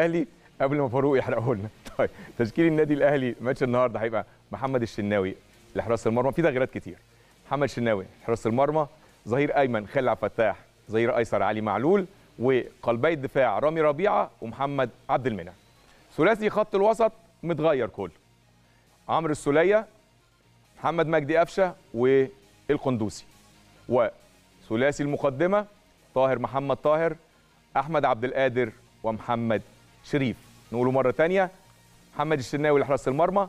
الاهلي قبل ما فاروق يحرقه لنا. طيب تشكيل النادي الاهلي ماتش النهارده هيبقى محمد الشناوي لحراسه المرمى، في تغييرات كتير. محمد الشناوي حراسه المرمى، ظهير ايمن خالد عبد الفتاح، ظهير ايسر علي معلول، وقلبي الدفاع رامي ربيعه ومحمد عبد المنعم. ثلاثي خط الوسط متغير كله، عمرو السلية، محمد مجدي أفشة والقندوسي. وثلاثي المقدمة طاهر محمد طاهر، أحمد عبد القادر ومحمد شريف. نقوله مرة تانية، محمد الشناوي لحراسة المرمى،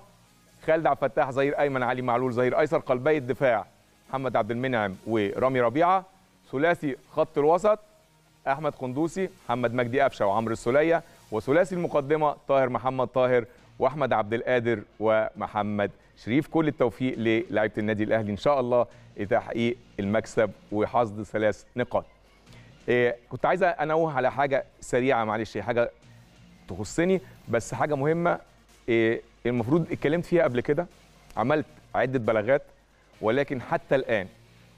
خالد عبد الفتاح ظهير أيمن، علي معلول ظهير أيسر، قلبي الدفاع محمد عبد المنعم ورامي ربيعة. ثلاثي خط الوسط أحمد قندوسي، محمد مجدي أفشة وعمرو السلية. وثلاثي المقدمة طاهر محمد طاهر واحمد عبد القادر ومحمد شريف. كل التوفيق للاعيبه النادي الاهلي ان شاء الله لتحقيق المكسب وحصد 3 نقاط. كنت عايز انوه على حاجه سريعه، معلش حاجه تخصني بس حاجه مهمه. المفروض اتكلمت فيها قبل كده، عملت عده بلاغات، ولكن حتى الان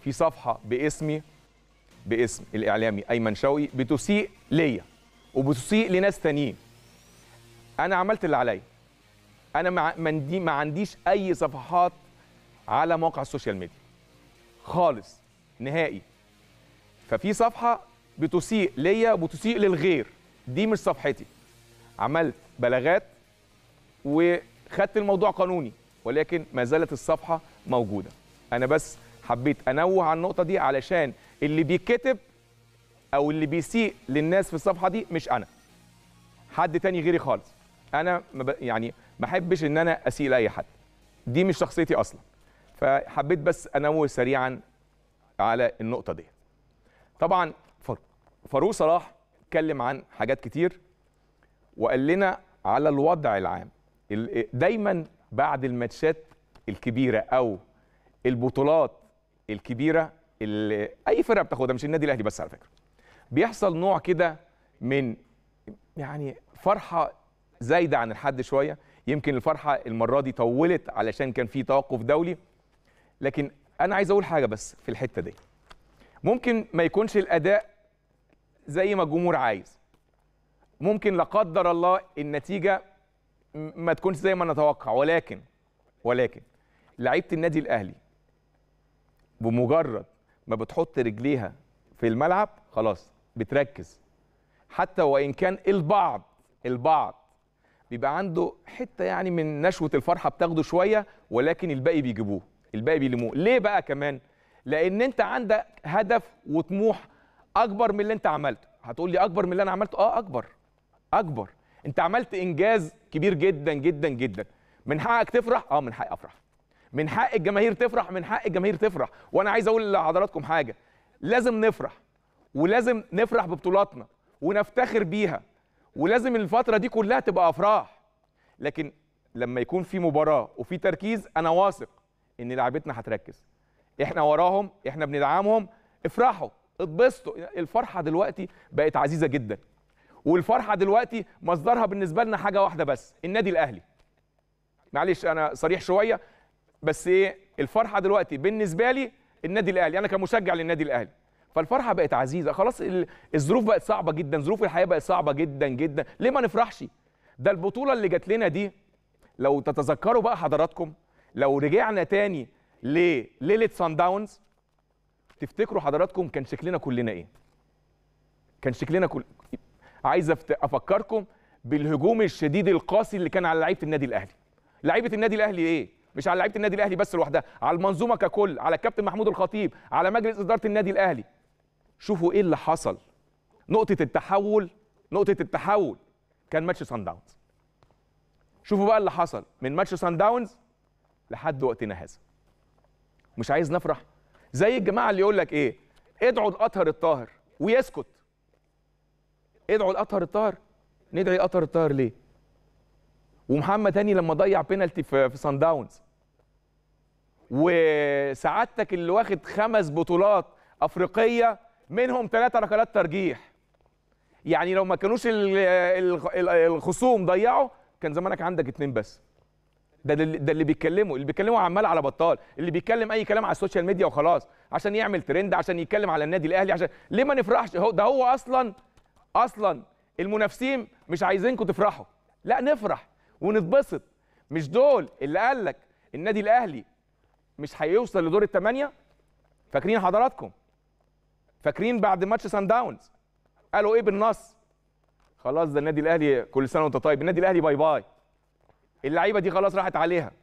في صفحه باسم الاعلامي ايمن شوقي بتسيء ليا وبتسيء لناس تانيين. انا عملت اللي عليا، أنا ما عنديش أي صفحات على مواقع السوشيال ميديا خالص نهائي. ففي صفحة بتسيء ليا وبتسيء للغير، دي مش صفحتي. عملت بلاغات وخدت الموضوع قانوني، ولكن ما زالت الصفحة موجودة. أنا بس حبيت أنوه على النقطة دي علشان اللي بيتكتب أو اللي بيسيء للناس في الصفحة دي مش أنا، حد تاني غيري خالص. أنا يعني ما احبش ان انا اسيء لاي حد، دي مش شخصيتي اصلا. فحبيت بس انوه سريعا على النقطه دي. طبعا فاروق صلاح اتكلم عن حاجات كتير وقال لنا على الوضع العام. دايما بعد الماتشات الكبيره او البطولات الكبيره اللي اي فرقه بتاخدها، مش النادي الاهلي بس على فكره، بيحصل نوع كده من يعني فرحه زايده عن الحد شويه. يمكن الفرحه المره دي طولت علشان كان في توقف دولي، لكن انا عايز اقول حاجه بس في الحته دي. ممكن ما يكونش الاداء زي ما الجمهور عايز، ممكن لا قدر الله النتيجه ما تكونش زي ما نتوقع، ولكن لعيبه النادي الاهلي بمجرد ما بتحط رجليها في الملعب خلاص بتركز، حتى وان كان البعض بيبقى عنده حته يعني من نشوه الفرحه بتاخده شويه، ولكن الباقي بيجيبوه، الباقي بيلموه. ليه بقى كمان؟ لان انت عندك هدف وطموح اكبر من اللي انت عملته. هتقول لي اكبر من اللي انا عملته؟ اه اكبر. انت عملت انجاز كبير جدا جدا جدا، من حقك تفرح. اه من حقي افرح، من حق الجماهير تفرح، وانا عايز اقول لحضراتكم حاجه، لازم نفرح، ولازم نفرح ببطولاتنا ونفتخر بيها، ولازم الفترة دي كلها تبقى أفراح. لكن لما يكون في مباراة وفي تركيز، أنا واثق إن لعيبتنا هتركز. إحنا وراهم، إحنا بندعمهم، افرحوا، اتبسطوا. الفرحة دلوقتي بقت عزيزة جدا، والفرحة دلوقتي مصدرها بالنسبة لنا حاجة واحدة بس، النادي الأهلي. معلش أنا صريح شوية بس إيه، الفرحة دلوقتي بالنسبة لي النادي الأهلي، أنا كمشجع للنادي الأهلي. فالفرحه بقت عزيزه خلاص. الظروف بقت صعبه جدا، ظروف الحياه بقت صعبه جدا جدا، ليه ما نفرحش؟ ده البطوله اللي جات لنا دي، لو تتذكروا بقى حضراتكم، لو رجعنا تاني لليله صن داونز، تفتكروا حضراتكم كان شكلنا كلنا ايه؟ كان شكلنا عايز افكركم بالهجوم الشديد القاسي اللي كان على لعيبه النادي الاهلي. لعيبه النادي الاهلي ايه؟ مش على لعيبه النادي الاهلي بس لوحدها، على المنظومه ككل، على الكابتن محمود الخطيب، على مجلس اداره النادي الاهلي. شوفوا ايه اللي حصل. نقطة التحول كان ماتش صن داونز. شوفوا بقى اللي حصل من ماتش صن داونز لحد وقتنا هذا. مش عايز نفرح زي الجماعة اللي يقول لك ايه، ادعوا لأطهر الطاهر ويسكت. ادعوا لأطهر الطاهر، ندعي أطهر الطاهر ليه؟ ومحمد هاني لما ضيع بينالتي في صن داونز، وسعادتك اللي واخد 5 بطولات أفريقية منهم 3 ركلات ترجيح. يعني لو ما كانوش الخصوم ضيعوا كان زمانك عندك 2 بس. ده اللي بيتكلموا عمال على بطال، اللي بيتكلم اي كلام على السوشيال ميديا وخلاص عشان يعمل ترند، عشان يتكلم على النادي الاهلي. عشان ليه ما نفرحش؟ ده هو اصلا المنافسين مش عايزينكم تفرحوا، لا نفرح ونتبسط. مش دول اللي قال لك النادي الاهلي مش هيوصل لدور الثمانيه؟ فاكرين حضراتكم، فاكرين بعد ماتش صن داونز قالوا ايه بالنص؟ خلاص ده النادي الاهلي كل سنه وانت طيب، النادي الاهلي باي باي، اللعيبه دي خلاص راحت عليها.